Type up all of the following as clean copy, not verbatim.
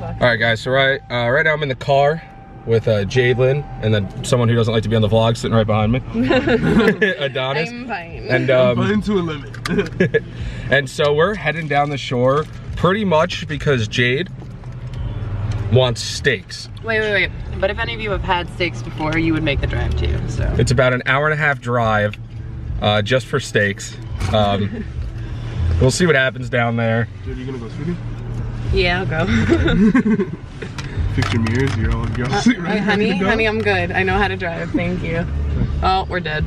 All right, guys. So right now I'm in the car with Jade Lynn and then someone who doesn't like to be on the vlog sitting right behind me, Adonis. I'm fine. And I'm fine to a limit. And so we're heading down the shore, pretty much because Jade wants steaks. Wait. But if any of you have had steaks before, you would make the drive too. So it's about an hour-and-a-half drive just for steaks. We'll see what happens down there. Dude, are you gonna go sleeping? Yeah, I'll go. Picture mirrors, you're all right. Hey, honey, I'm good. I know how to drive. Thank you. Oh, we're dead.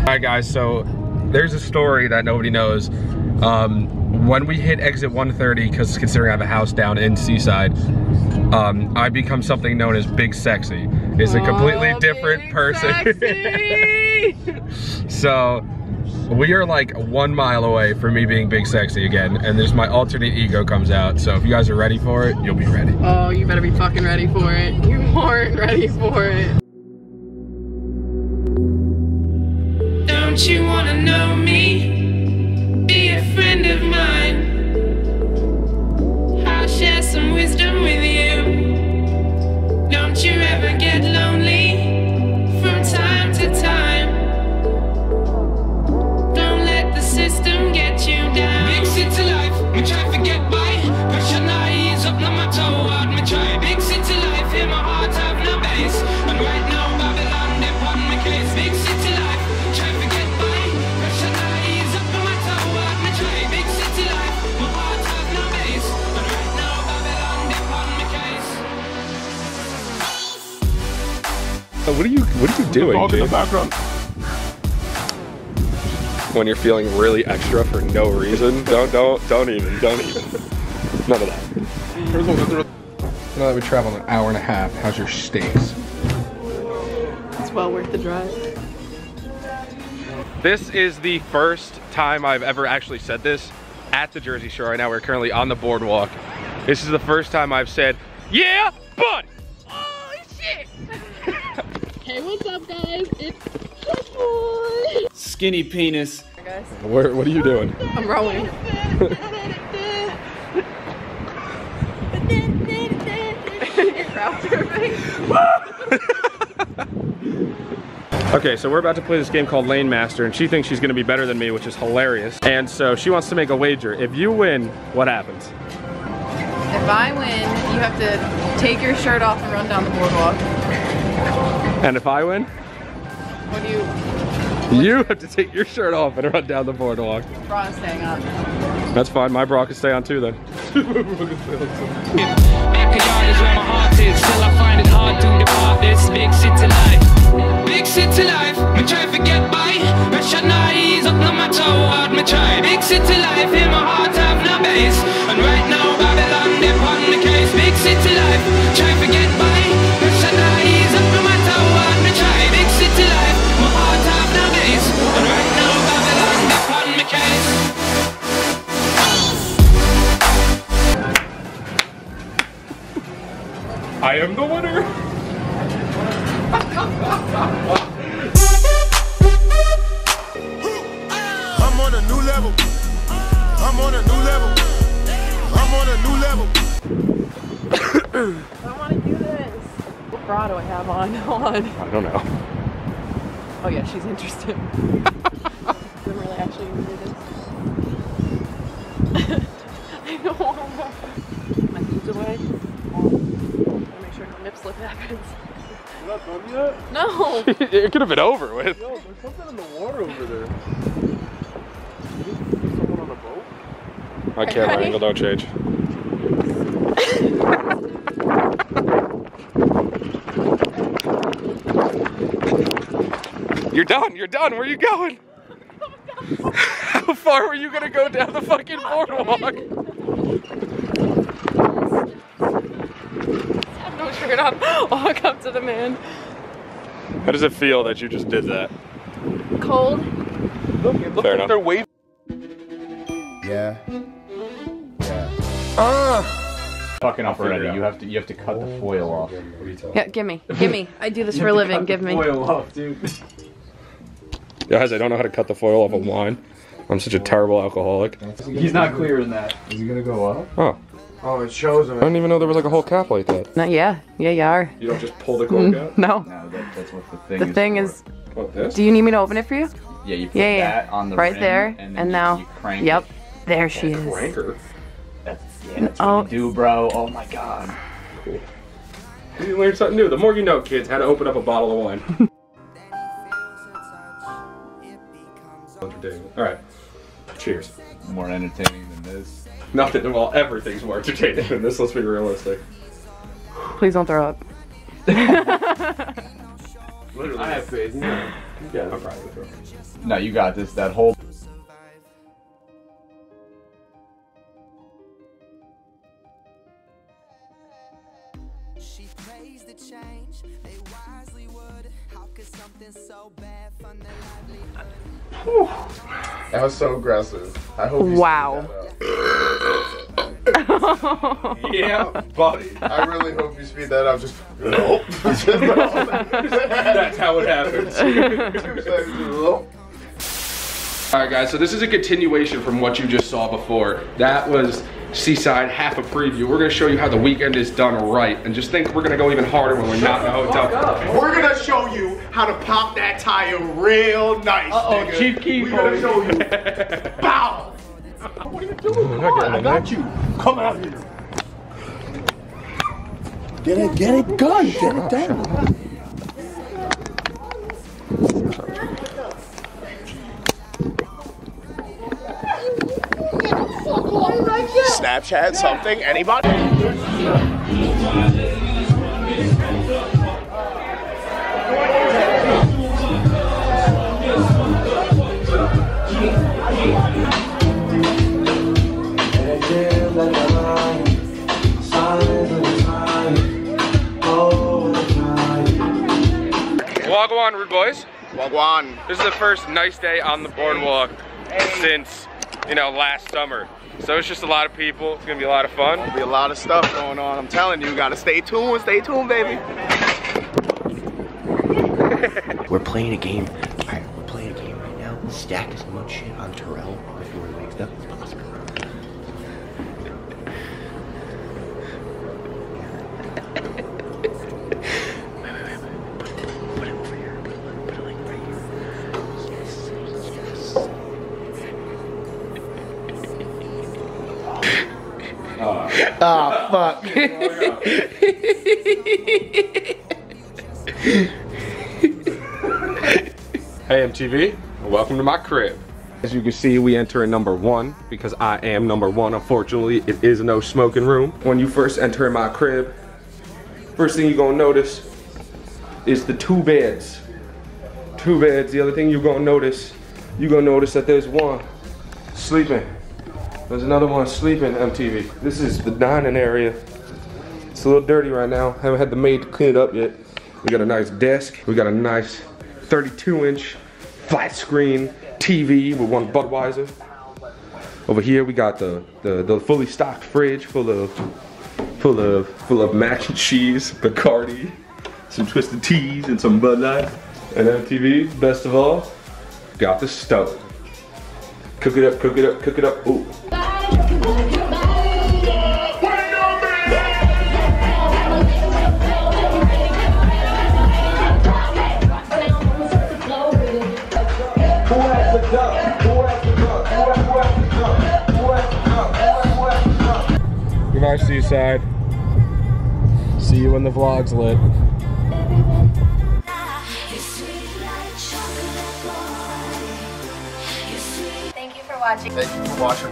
Alright guys, so there's a story that nobody knows. When we hit exit 130, because considering I have a house down in Seaside, I become something known as Big Sexy. It's a completely different person. So we are like 1 mile away from me being Big Sexy again, and there's my alternate ego comes out. So if you guys are ready for it, you'll be ready. Oh, you better be fucking ready for it. You weren't ready for it. Don't you wanna know me? Be a friend of mine. I'll share some wisdom with you. Don't you ever get lonely from time to time? Don't let the system get you down. Big city life, me try to get by. Pressure eyes up on my toe, out me try. Big city life, in my heart have no base. And right now Babylon, they're on my case. Big city life. What are you doing? Dog in the background. When you're feeling really extra for no reason, don't even. None of that. Now that we traveled an hour and a half, how's your steaks? It's well worth the drive. This is the first time I've ever actually said this at the Jersey Shore. Right now we're currently on the boardwalk. This is the first time I've said, yeah, buddy. Holy shit. Hey, what's up, guys? It's Chuck Boy! Skinny penis. Hey guys. What are you doing? I'm rolling. Okay, so we're about to play this game called Lane Master, and she thinks she's gonna be better than me, which is hilarious. And so she wants to make a wager. If you win, what happens? If I win, you have to take your shirt off and run down the boardwalk. And if I win? What do you have to take your shirt off and run down the boardwalk. Your bra is staying on. That's fine, my bra can stay on too then. Backyard is where my heart is, still I find it hard to depart this big city life. Big city life, me try to get by. Pressure eyes up on my toe, hard me try. Big city life, in my heart have no base. And right now Babylon, they're on the case. Big city life, try to get by. Pressure eyes up on my toe, hard me try. Big city life, my heart have no base. And right now Babylon, they're on the case. I am the winner! I'm on a new level. I'm on a new level. I'm on a new level. I want to do this. What bra do I have on? Hold on. I don't know. Oh yeah, she's interested. I'm really actually going to do this. I don't want to. My feet away. Nip-slip happens. You're not done yet? No! It could have been over with. Yo, there's something in the water over there. Did you someone on a boat? My camera angle don't change. You're done. Where are you going? How far were you going to go down the fucking boardwalk? shirt off, walk up to the man. How does it feel that you just did that? Cold. Look like they're waving. Yeah. Yeah. Fucking operator, you have to cut the foil off. Yeah, give me. I do this for a living. Give me. Foil off, dude. Guys, I don't know how to cut the foil off of wine. I'm such a terrible alcoholic. He's not clear in that. Is he gonna go up? Oh. Oh, it shows him. I didn't even know there was like a whole cap like that. No, yeah, you are. You don't just pull the cork out? No. No, that's what the thing is. The thing is. What, this? Do you need me to open it for you? Yeah, you put that on the right there, and then now. You crank it. There she is. Crank her. That's what you do, bro. Oh my god. Cool. You learned something new. The more you know, kids, how to open up a bottle of wine. All right. Cheers. More entertaining than this. Nothing. Well, everything's more entertaining than this. Let's be realistic. Please don't throw up. Literally. I have faith. No. Yeah, I'll probably throw up. No, you got this. That whole. She praised the change. They wisely would. How could something so bad fund their livelihood? Whew. That was so aggressive. I hope you speed that up. Yeah, buddy. I really hope you speed that up. Just that's how it happens. Alright guys, so this is a continuation from what you just saw before. That was Seaside, half a preview. We're gonna show you how the weekend is done right. And just think we're gonna go even harder when we're not in the hotel. We're gonna show you how to pop that tire real nice. Uh-oh, Chief Keef. We're gonna show you. Bow! What are you doing? Come on, I got you. Come out here. Get it done. Get it done. Snapchat something, anybody? Wagwan, rude boys. Wagwan. This is the first nice day on the boardwalk since, you know, last summer. So it's just a lot of people. It's gonna be a lot of fun. There'll be a lot of stuff going on. I'm telling you, you gotta stay tuned, baby. We're playing a game. All right, we're playing a game right now. Stack as much shit on Terrell before he wakes up as possible. Oh, fuck. Hey, MTV. Welcome to my crib. As you can see, we enter in number one because I am number one. Unfortunately, it is no smoking room. When you first enter in my crib, first thing you're going to notice is the two beds. Two beds. The other thing you're going to notice, that there's one sleeping. There's another one sleeping, MTV. This is the dining area. It's a little dirty right now. Haven't had the maid to clean it up yet. We got a nice desk. We got a nice 32-inch flat screen TV with one Budweiser. Over here we got the fully stocked fridge full of mac and cheese, Bacardi, some Twisted Teas, and some Bud Light. And MTV, best of all, got the stove. Cook it up, cook it up, cook it up. Ooh. Goodbye, Seaside. See you when the vlog's lit. Thank you for watching.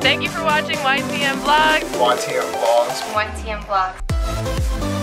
Thank you for watching YTM Vlogs. YTM Vlogs. YTM Vlogs.